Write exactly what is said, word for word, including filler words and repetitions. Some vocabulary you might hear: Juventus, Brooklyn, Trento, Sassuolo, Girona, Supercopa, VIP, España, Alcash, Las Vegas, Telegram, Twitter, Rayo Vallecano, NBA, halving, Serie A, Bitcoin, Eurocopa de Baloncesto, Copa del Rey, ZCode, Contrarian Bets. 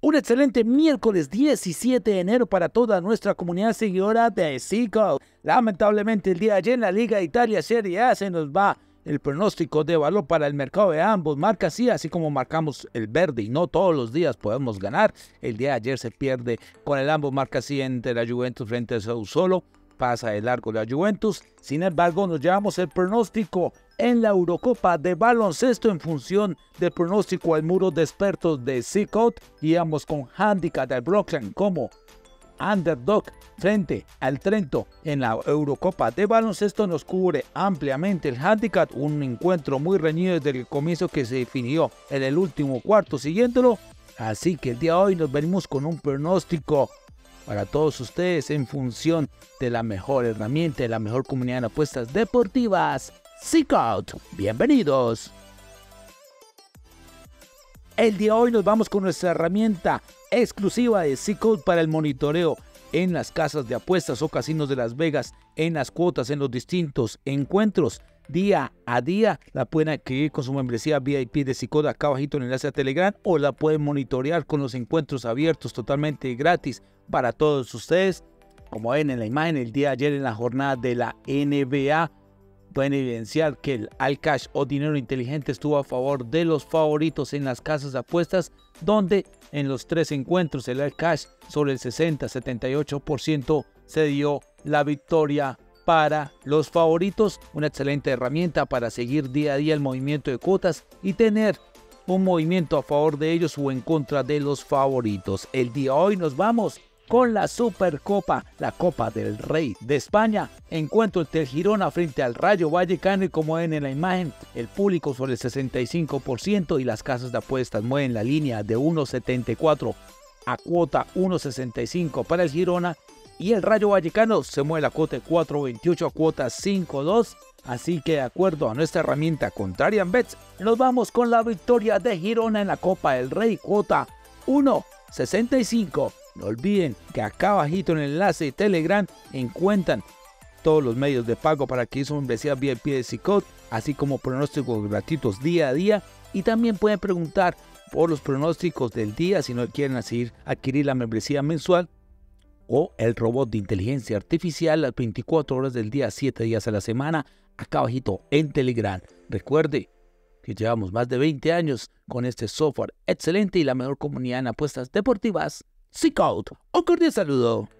Un excelente miércoles diecisiete de enero para toda nuestra comunidad seguidora de ZCode. Lamentablemente el día de ayer en la Liga de Italia Serie A se nos va el pronóstico de valor para el mercado de ambos marcas, sí, así como marcamos el verde y no todos los días podemos ganar. El día de ayer se pierde con el ambos marcas sí, entre la Juventus frente a Sassuolo, pasa de largo la Juventus. Sin embargo, nos llevamos el pronóstico en la Eurocopa de Baloncesto en función del pronóstico al muro de expertos de ZCode. Íbamos con handicap de Brooklyn como underdog frente al Trento en la Eurocopa de Baloncesto. Nos cubre ampliamente el handicap, un encuentro muy reñido desde el comienzo que se definió en el último cuarto siguiéndolo. Así que el día de hoy nos venimos con un pronóstico para todos ustedes en función de la mejor herramienta, de la mejor comunidad de apuestas deportivas, ZCode. Bienvenidos. El día de hoy nos vamos con nuestra herramienta exclusiva de ZCode para el monitoreo en las casas de apuestas o casinos de Las Vegas, en las cuotas, en los distintos encuentros día a día. La pueden adquirir con su membresía V I P de ZCode acá abajito en el enlace a Telegram, o la pueden monitorear con los encuentros abiertos totalmente gratis para todos ustedes. Como ven en la imagen, el día de ayer en la jornada de la N B A pueden evidenciar que el Alcash o dinero inteligente estuvo a favor de los favoritos en las casas de apuestas, donde en los tres encuentros el Alcash sobre el sesenta a setenta y ocho por ciento se dio la victoria para los favoritos. Una excelente herramienta para seguir día a día el movimiento de cuotas y tener un movimiento a favor de ellos o en contra de los favoritos. El día de hoy nos vamos con la Supercopa, la Copa del Rey de España, encuentro entre Girona frente al Rayo Vallecano, y como ven en la imagen, el público sobre el sesenta y cinco por ciento y las casas de apuestas mueven la línea de uno setenta y cuatro a cuota uno sesenta y cinco para el Girona, y el Rayo Vallecano se mueve la cuota de cuatro veintiocho a cuota cinco dos. Así que de acuerdo a nuestra herramienta Contrarian Bets, nos vamos con la victoria de Girona en la Copa del Rey, cuota uno sesenta y cinco. No olviden que acá abajito en el enlace de Telegram encuentran todos los medios de pago para que su membresía V I P de ZCode, así como pronósticos gratuitos día a día, y también pueden preguntar por los pronósticos del día si no quieren adquirir, adquirir la membresía mensual o el robot de inteligencia artificial las veinticuatro horas del día, siete días a la semana, acá abajito en Telegram. Recuerde que llevamos más de veinte años con este software excelente y la mejor comunidad en apuestas deportivas, ZCode. Un cordial saludo.